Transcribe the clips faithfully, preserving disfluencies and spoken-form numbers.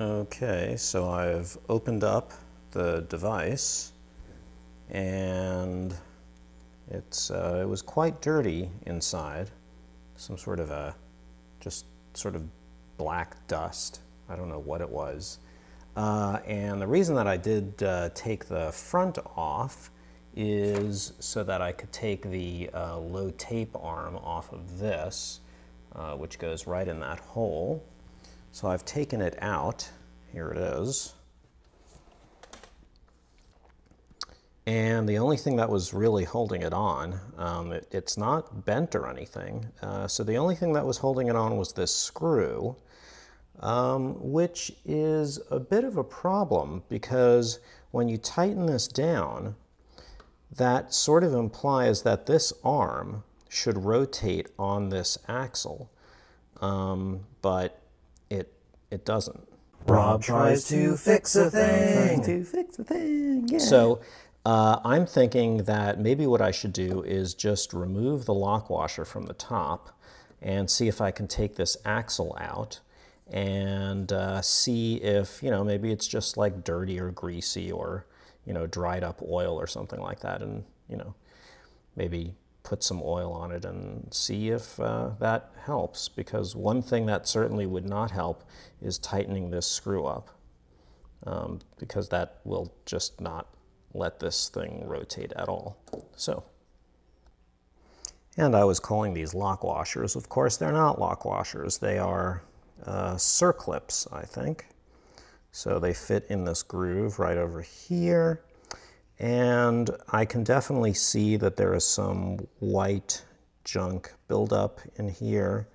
Okay, so I've opened up the device, and it's uh, it was quite dirty inside. Some sort of a, just sort of black dust. I don't know what it was. Uh, and the reason that I did uh, take the front off is so that I could take the uh, low tape arm off of this, uh, which goes right in that hole. So I've taken it out. Here it is. And the only thing that was really holding it on, um, it, it's not bent or anything, uh, so the only thing that was holding it on was this screw, um, which is a bit of a problem because when you tighten this down, that sort of implies that this arm should rotate on this axle, um, but it, it doesn't. Rob tries to fix a thing! to fix a thing, yeah! So, Uh, I'm thinking that maybe what I should do is just remove the lock washer from the top and see if I can take this axle out and uh, see if, you know, maybe it's just like dirty or greasy or, you know, dried up oil or something like that, and, you know, maybe put some oil on it and see if uh, that helps, because one thing that certainly would not help is tightening this screw up, um, because that will just not let this thing rotate at all. So, and I was calling these lock washers. Of course, they're not lock washers. They are uh, circlips, I think. So they fit in this groove right over here. And I can definitely see that there is some white junk buildup in here.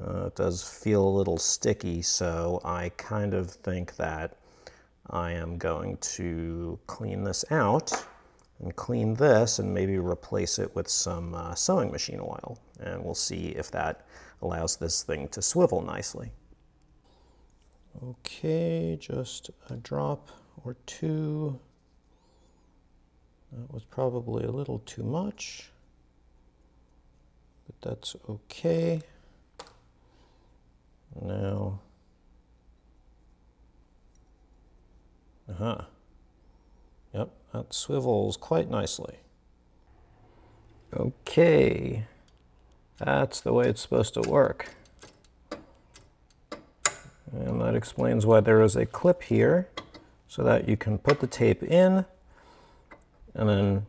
Uh, it does feel a little sticky, so I kind of think that I am going to clean this out and clean this and maybe replace it with some uh, sewing machine oil, and we'll see if that allows this thing to swivel nicely. Okay, just a drop or two. That was probably a little too much, but that's okay. Now, Uh-huh. Yep, that swivels quite nicely. Okay, that's the way it's supposed to work. And that explains why there is a clip here, so that you can put the tape in and then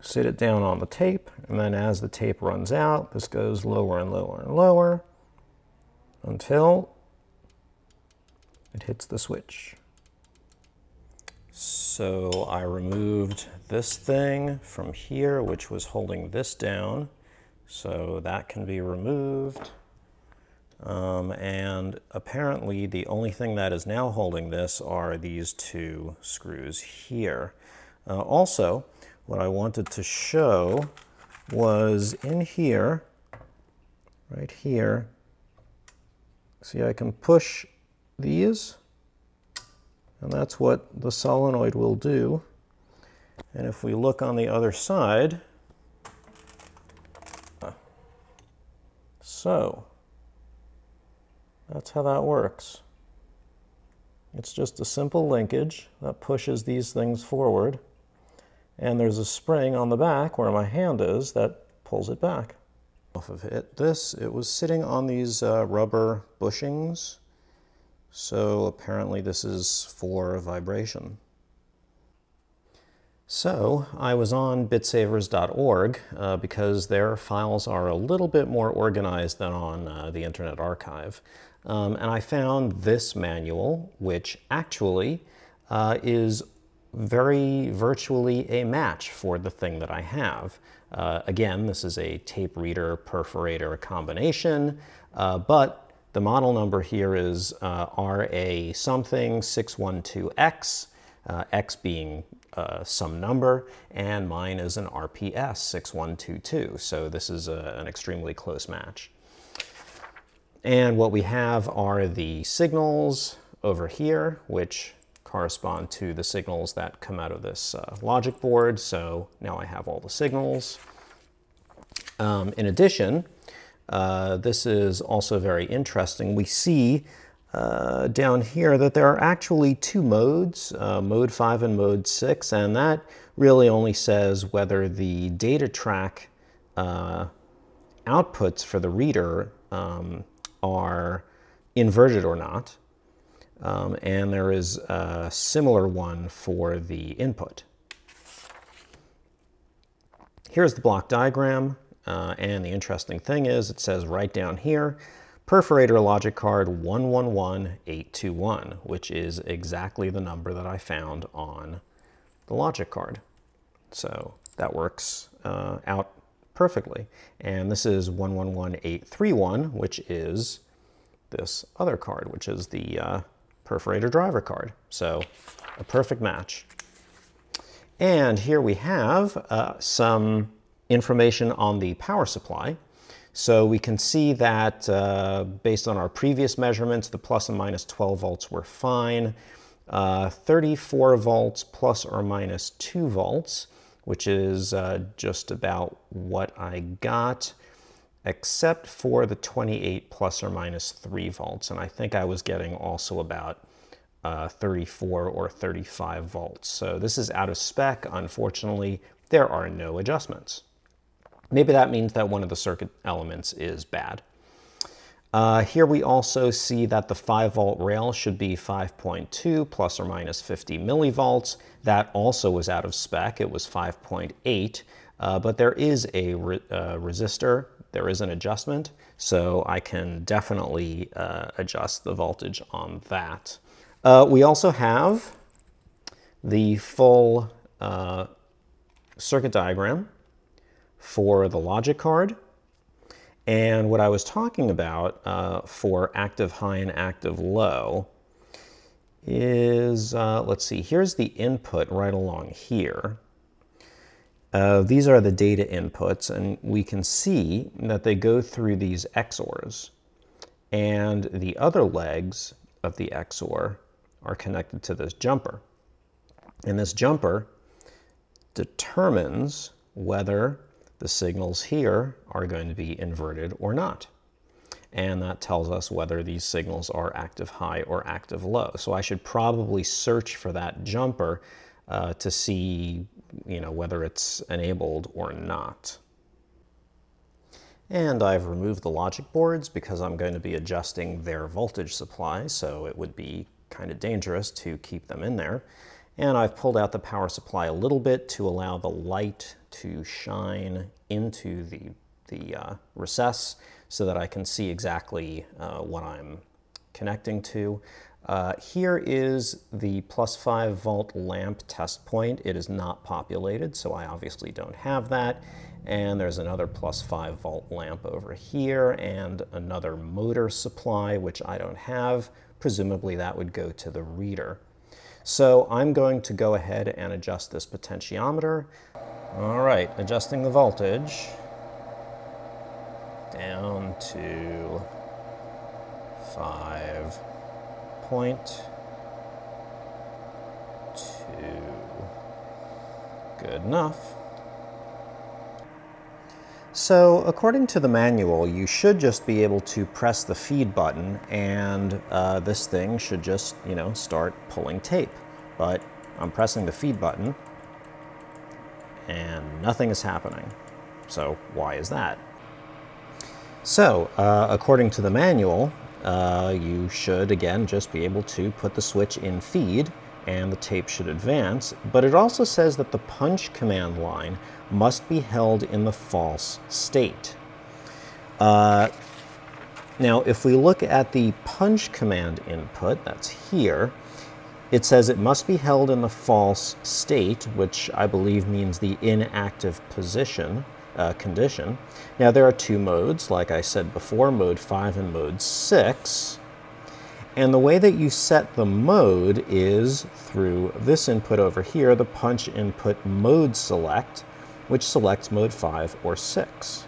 sit it down on the tape, and then as the tape runs out, this goes lower and lower and lower until it hits the switch. So I removed this thing from here, which was holding this down, so that can be removed. Um, and apparently the only thing that is now holding this are these two screws here. Uh, also, what I wanted to show was in here, right here, see, I can push these. And that's what the solenoid will do. And if we look on the other side, so that's how that works. It's just a simple linkage that pushes these things forward. And there's a spring on the back where my hand is that pulls it back. Off of it, this, it was sitting on these uh, rubber bushings. So apparently this is for vibration. So I was on bitsavers dot org uh, because their files are a little bit more organized than on uh, the Internet Archive. Um, and I found this manual, which actually uh, is very virtually a match for the thing that I have. Uh, again, this is a tape reader perforator combination, uh, but the model number here is uh, R A something six one two X, uh, X being uh, some number, and mine is an R P S six one two two, so this is a, an extremely close match. And what we have are the signals over here, which correspond to the signals that come out of this uh, logic board, so now I have all the signals. Um, in addition, Uh, this is also very interesting. We see uh, down here that there are actually two modes, uh, mode five and mode six, and that really only says whether the data track uh, outputs for the reader um, are inverted or not, um, and there is a similar one for the input. Here's the block diagram, uh, and the interesting thing is it says right down here, perforator logic card one one one eight two one, which is exactly the number that I found on the logic card. So that works uh, out perfectly. And this is one one one eight three one, which is this other card, which is the uh, perforator driver card. So a perfect match. And here we have uh, some information on the power supply. So we can see that uh, based on our previous measurements, the plus and minus twelve volts were fine. Uh, thirty-four volts plus or minus two volts, which is uh, just about what I got, except for the twenty-eight plus or minus three volts. And I think I was getting also about uh, thirty-four or thirty-five volts. So this is out of spec. Unfortunately, there are no adjustments. Maybe that means that one of the circuit elements is bad. Uh, here we also see that the five volt rail should be five point two plus or minus fifty millivolts. That also was out of spec. It was five point eight, uh, but there is a re uh, resistor. There is an adjustment, so I can definitely uh, adjust the voltage on that. Uh, we also have the full uh, circuit diagram for the logic card. And what I was talking about uh, for active high and active low is, uh, let's see, here's the input right along here. Uh, these are the data inputs, and we can see that they go through these X O Rs. And the other legs of the X O R are connected to this jumper. And this jumper determines whether the signals here are going to be inverted or not. And that tells us whether these signals are active high or active low. So I should probably search for that jumper uh, to see, you know, whether it's enabled or not. And I've removed the logic boards because I'm going to be adjusting their voltage supply, so it would be kind of dangerous to keep them in there. And I've pulled out the power supply a little bit to allow the light to shine into the, the uh, recess so that I can see exactly uh, what I'm connecting to. Uh, here is the plus five volt lamp test point. It is not populated, so I obviously don't have that. And there's another plus five volt lamp over here and another motor supply, which I don't have. Presumably that would go to the reader. So I'm going to go ahead and adjust this potentiometer. All right, adjusting the voltage down to five point two. Good enough. So according to the manual, you should just be able to press the feed button and uh, this thing should just, you know, start pulling tape. But I'm pressing the feed button and nothing is happening. So why is that? So uh, according to the manual, uh, you should again just be able to put the switch in feed and the tape should advance, but it also says that the punch command line must be held in the false state. Uh, now, if we look at the punch command input, that's here, it says it must be held in the false state, which I believe means the inactive position uh, condition. Now, there are two modes, like I said before, mode five and mode six. And the way that you set the mode is through this input over here, the punch input mode select, which selects mode five or six.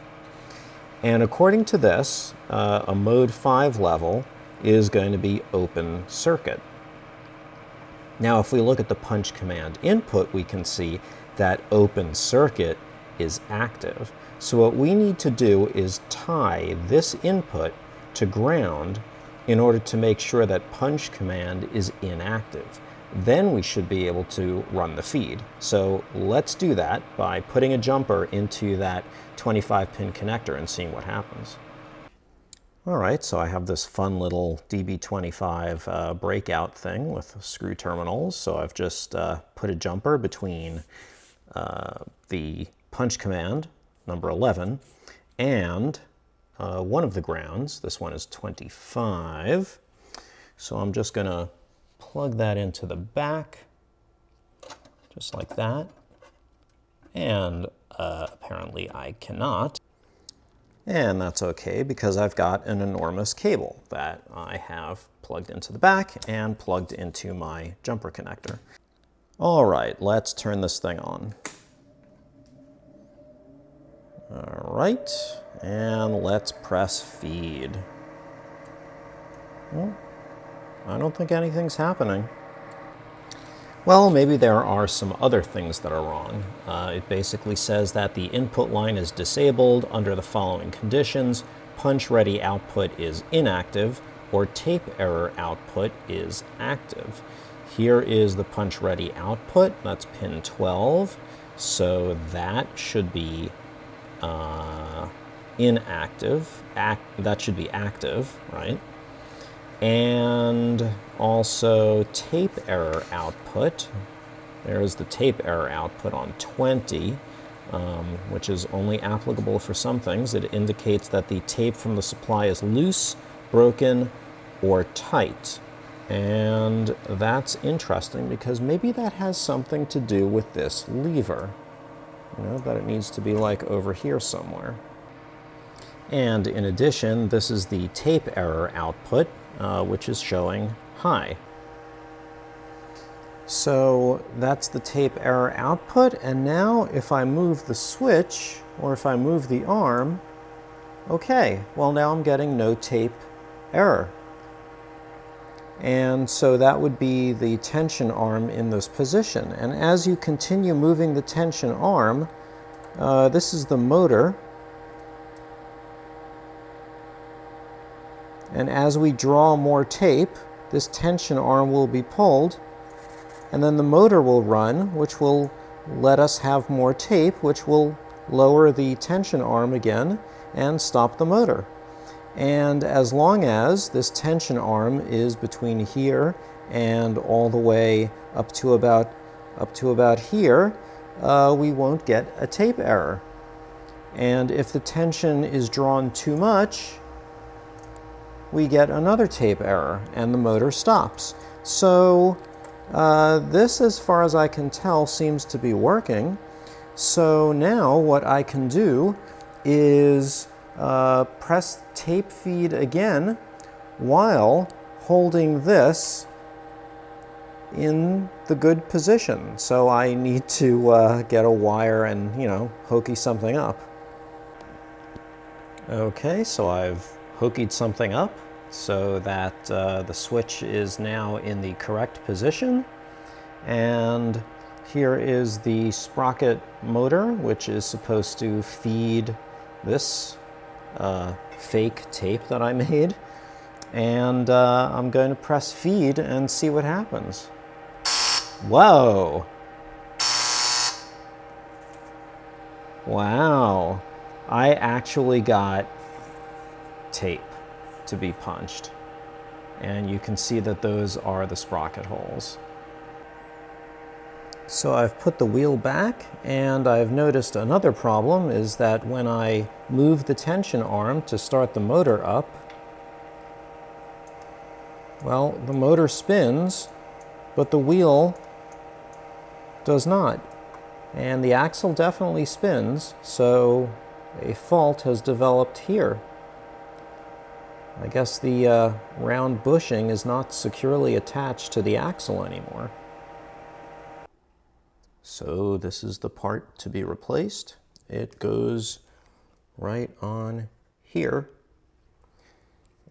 And according to this, uh, a mode five level is going to be open circuit. Now, if we look at the punch command input, we can see that open circuit is active. So what we need to do is tie this input to ground in order to make sure that punch command is inactive. Then we should be able to run the feed. So let's do that by putting a jumper into that twenty-five pin connector and seeing what happens. All right, so I have this fun little D B twenty-five uh, breakout thing with screw terminals. So I've just uh, put a jumper between uh, the punch command, number eleven, and uh, one of the grounds. This one is twenty-five. So I'm just gonna plug that into the back, just like that. And uh, apparently I cannot. And that's okay because I've got an enormous cable that I have plugged into the back and plugged into my jumper connector. All right, let's turn this thing on. All right, and let's press feed. Well, I don't think anything's happening. Well, maybe there are some other things that are wrong. Uh, it basically says that the input line is disabled under the following conditions: punch ready output is inactive, or tape error output is active. Here is the punch ready output, that's pin twelve, so that should be uh, inactive, Act, that should be active, right? And also tape error output. There's the tape error output on twenty, um, which is only applicable for some things. It indicates that the tape from the supply is loose, broken, or tight. And that's interesting because maybe that has something to do with this lever. You know, that it needs to be like over here somewhere. And in addition, this is the tape error output, Uh, which is showing high. So that's the tape error output, and now if I move the switch, or if I move the arm, okay, well now I'm getting no tape error. And so that would be the tension arm in this position. And as you continue moving the tension arm, uh, this is the motor, and as we draw more tape, this tension arm will be pulled, and then the motor will run, which will let us have more tape, which will lower the tension arm again and stop the motor. And as long as this tension arm is between here and all the way up to about, up to about here, uh, we won't get a tape error. And if the tension is drawn too much, we get another tape error and the motor stops. So uh, this, as far as I can tell, seems to be working. So now what I can do is uh, press tape feed again while holding this in the good position. So I need to uh, get a wire and, you know, hokey something up. Okay, so I've hooked something up so that uh, the switch is now in the correct position. And here is the sprocket motor, which is supposed to feed this uh, fake tape that I made. And uh, I'm going to press feed and see what happens. Whoa! Wow! I actually got tape to be punched, and you can see that those are the sprocket holes. So I've put the wheel back, and I've noticed another problem is that when I move the tension arm to start the motor up, well, the motor spins but the wheel does not, and the axle definitely spins, so a fault has developed here. I guess the uh, round bushing is not securely attached to the axle anymore. So this is the part to be replaced. It goes right on here,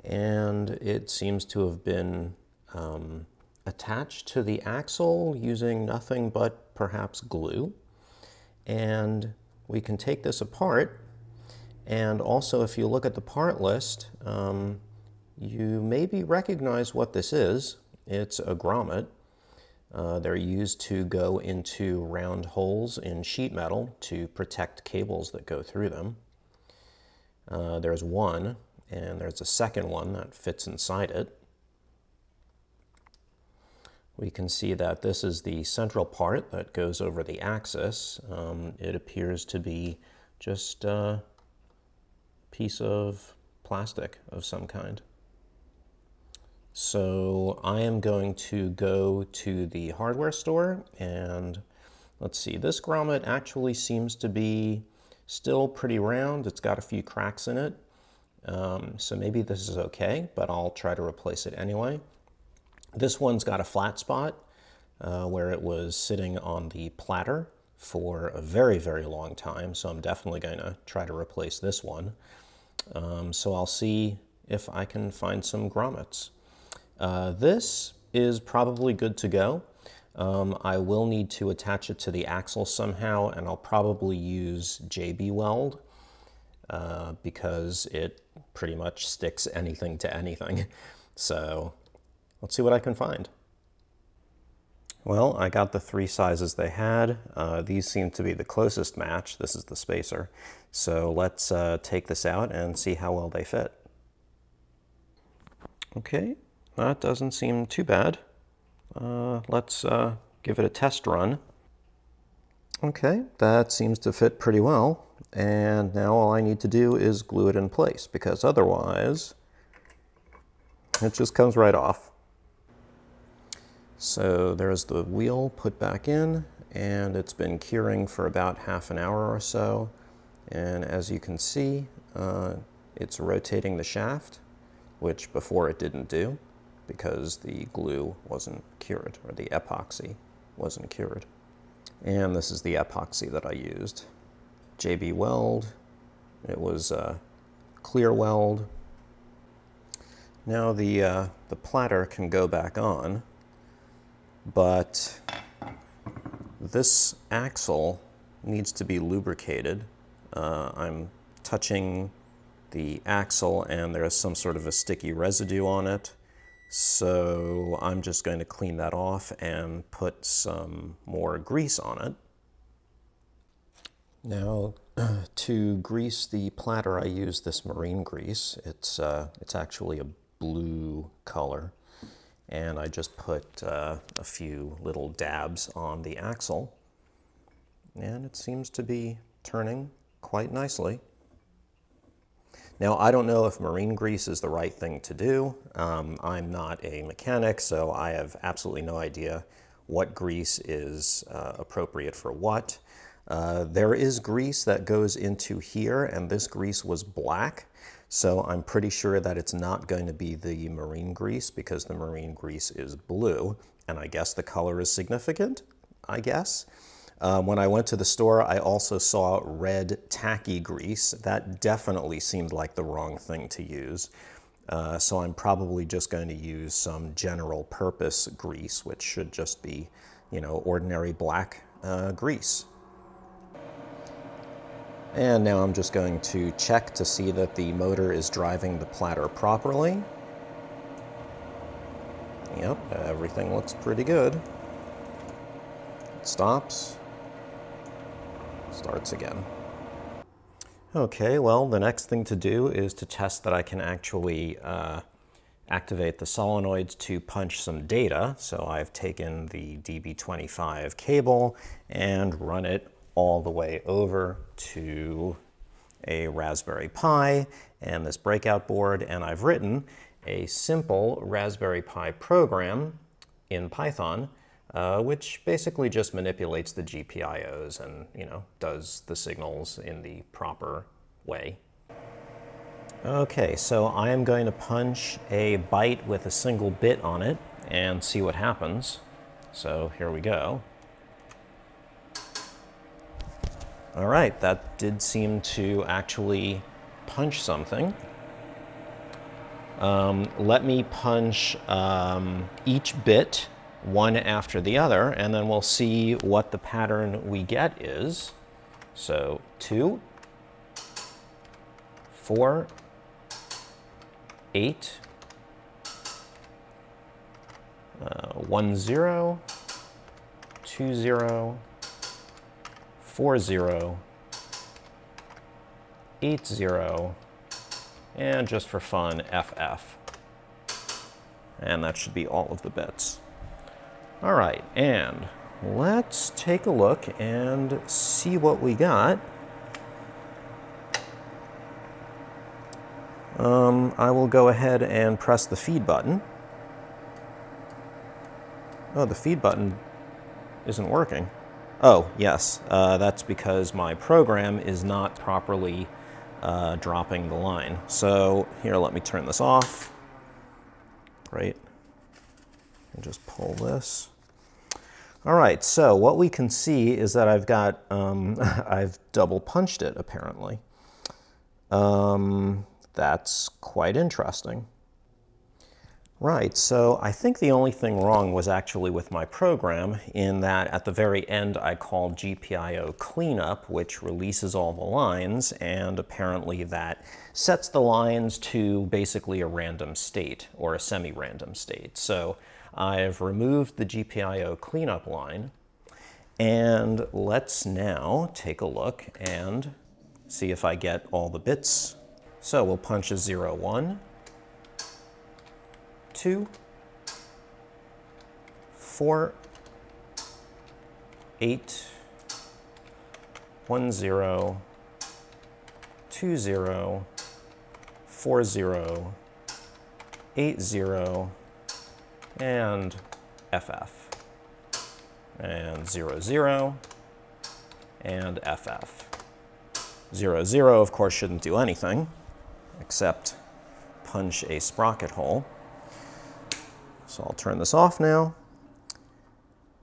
and it seems to have been um, attached to the axle using nothing but perhaps glue. And we can take this apart. And also, if you look at the part list, um, You maybe recognize what this is. It's a grommet. Uh, they're used to go into round holes in sheet metal to protect cables that go through them. Uh, there's one, and there's a second one that fits inside it. We can see that this is the central part that goes over the axis. Um, it appears to be just a piece of plastic of some kind. So I am going to go to the hardware store, and let's see, this grommet actually seems to be still pretty round. It's got a few cracks in it, um, so maybe this is okay, but I'll try to replace it anyway. This one's got a flat spot uh, where it was sitting on the platter for a very, very long time, so I'm definitely going to try to replace this one. Um, so I'll see if I can find some grommets. Uh, this is probably good to go. Um, I will need to attach it to the axle somehow, and I'll probably use J B Weld uh, because it pretty much sticks anything to anything. So let's see what I can find. Well, I got the three sizes they had. Uh, these seem to be the closest match. This is the spacer. So let's uh, take this out and see how well they fit. Okay. That doesn't seem too bad. Uh, let's uh, give it a test run. Okay, that seems to fit pretty well. And now all I need to do is glue it in place, because otherwise it just comes right off. So there's the wheel put back in, and it's been curing for about half an hour or so. And as you can see, uh, it's rotating the shaft, which before it didn't do, because the glue wasn't cured, or the epoxy wasn't cured. And this is the epoxy that I used. J B Weld, it was uh, clear weld. Now the, uh, the platter can go back on, but this axle needs to be lubricated. Uh, I'm touching the axle, and there is some sort of a sticky residue on it. So I'm just going to clean that off and put some more grease on it. Now, to grease the platter, I use this marine grease. It's, uh, it's actually a blue color. And I just put uh, a few little dabs on the axle. And it seems to be turning quite nicely. Now, I don't know if marine grease is the right thing to do. Um, I'm not a mechanic, so I have absolutely no idea what grease is uh, appropriate for what. Uh, there is grease that goes into here, and this grease was black, so I'm pretty sure that it's not going to be the marine grease, because the marine grease is blue, and I guess the color is significant, I guess. Um, when I went to the store, I also saw red tacky grease. That definitely seemed like the wrong thing to use. Uh, so I'm probably just going to use some general purpose grease, which should just be, you know, ordinary black uh, grease. And now I'm just going to check to see that the motor is driving the platter properly. Yep, everything looks pretty good. It stops. Starts again. Okay, well, the next thing to do is to test that I can actually uh, activate the solenoids to punch some data. So I've taken the D B twenty-five cable and run it all the way over to a Raspberry Pi and this breakout board, and I've written a simple Raspberry Pi program in Python, Uh, which basically just manipulates the G P I Os and, you know, does the signals in the proper way. Okay, so I am going to punch a byte with a single bit on it and see what happens. So here we go. All right, that did seem to actually punch something. Um, let me punch um, each bit one after the other, and then we'll see what the pattern we get is. So two, four, eight, one zero, two zero, four zero, eight zero, and just for fun, F F. And that should be all of the bits. All right, and let's take a look and see what we got. Um, I will go ahead and press the feed button. Oh, the feed button isn't working. Oh, yes, uh, that's because my program is not properly uh, dropping the line. So here, let me turn this off. Great. And just pull this. All right, so what we can see is that I've got, um, I've double punched it apparently. Um, that's quite interesting. Right, so I think the only thing wrong was actually with my program, in that at the very end I called G P I O cleanup, which releases all the lines, and apparently that sets the lines to basically a random state, or a semi-random state. So I've removed the G P I O cleanup line, and let's now take a look and see if I get all the bits. So we'll punch a zero, one. Two, four, eight, one zero, two zero, four zero, eight zero, and F F, and zero zero, and F F. Zero zero, of course, shouldn't do anything except punch a sprocket hole. So I'll turn this off now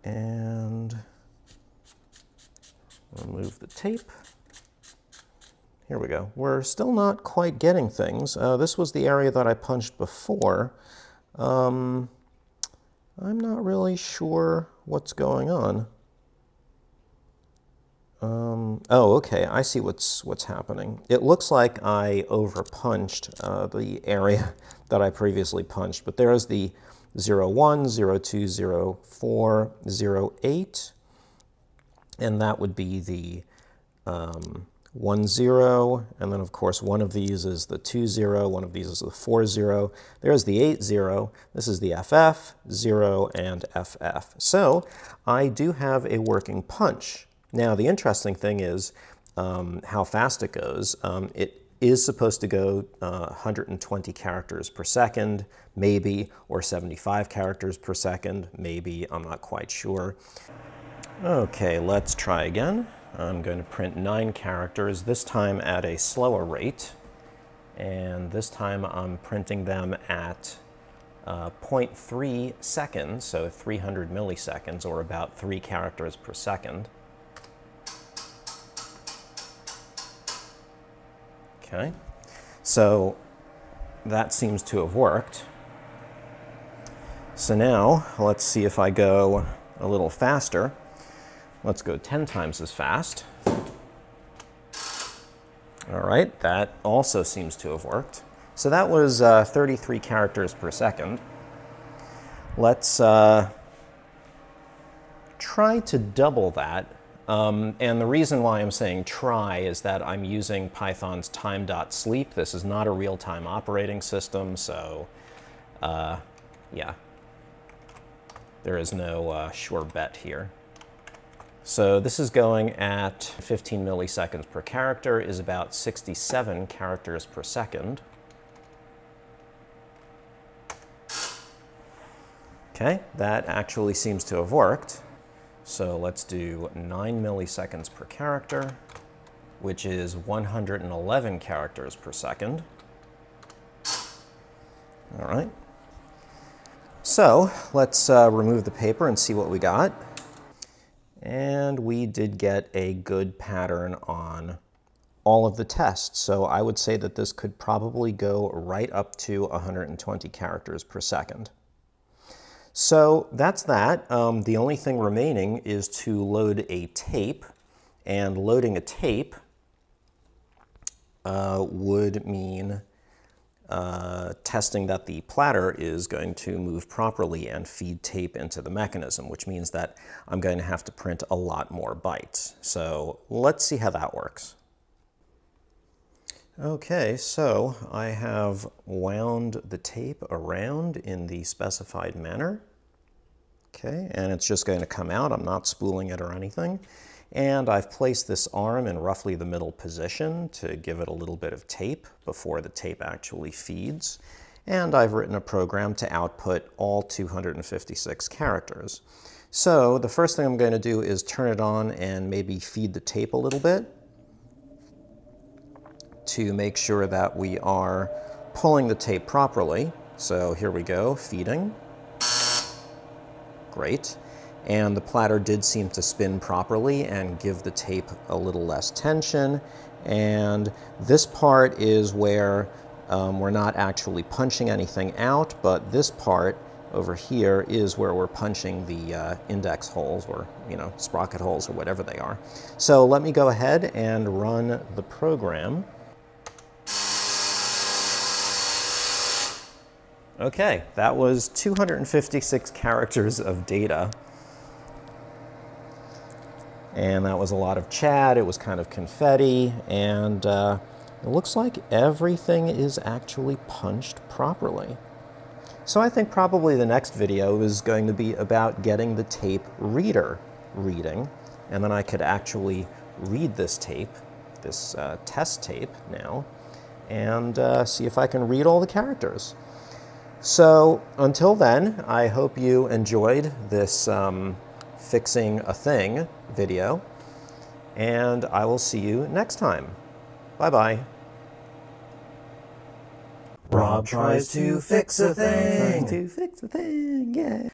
and remove the tape. Here we go. We're still not quite getting things. Uh, this was the area that I punched before. Um, I'm not really sure what's going on. Um, oh, okay. I see what's what's happening. It looks like I overpunched uh, the area that I previously punched, but there is the zero one, zero two, zero four, zero eight, and that would be the um, one zero, and then of course one of these is the two zero, one of these is the four zero, there's the eight zero, this is the F F, zero, and F F. So I do have a working punch. Now the interesting thing is um, how fast it goes. Um, it is supposed to go uh, one hundred twenty characters per second, maybe, or seventy-five characters per second, maybe, I'm not quite sure. Okay, let's try again. I'm going to print nine characters, this time at a slower rate, and this time I'm printing them at uh, zero point three seconds, so three hundred milliseconds, or about three characters per second. Okay, so that seems to have worked. So now let's see if I go a little faster. Let's go ten times as fast. All right, that also seems to have worked. So that was uh, thirty-three characters per second. Let's uh, try to double that. Um, and the reason why I'm saying try is that I'm using Python's time.sleep. This is not a real-time operating system, so uh, yeah, there is no uh, sure bet here. So this is going at fifteen milliseconds per character, is about sixty-seven characters per second. Okay, that actually seems to have worked. So let's do nine milliseconds per character, which is one hundred eleven characters per second. All right. So let's uh, remove the paper and see what we got. And we did get a good pattern on all of the tests. So I would say that this could probably go right up to one hundred twenty characters per second. So that's that. Um, the only thing remaining is to load a tape, and loading a tape uh, would mean uh, testing that the platter is going to move properly and feed tape into the mechanism, which means that I'm going to have to print a lot more bytes. So let's see how that works. Okay, so I have wound the tape around in the specified manner. Okay, and it's just going to come out. I'm not spooling it or anything. And I've placed this arm in roughly the middle position to give it a little bit of tape before the tape actually feeds. And I've written a program to output all two hundred fifty-six characters. So the first thing I'm going to do is turn it on and maybe feed the tape a little bit to make sure that we are pulling the tape properly. So here we go, feeding. Great. And the platter did seem to spin properly and give the tape a little less tension. And this part is where um, we're not actually punching anything out, but this part over here is where we're punching the uh, index holes, or, you know, sprocket holes, or whatever they are. So let me go ahead and run the program. Okay, that was two hundred fifty-six characters of data. And that was a lot of chat, it was kind of confetti, and uh, it looks like everything is actually punched properly. So I think probably the next video is going to be about getting the tape reader reading, and then I could actually read this tape, this uh, test tape now, and uh, see if I can read all the characters. So until then, I hope you enjoyed this um, fixing a thing video, and I will see you next time. Bye-bye. Rob tries to fix a thing. Rob tries to fix a thing, yeah.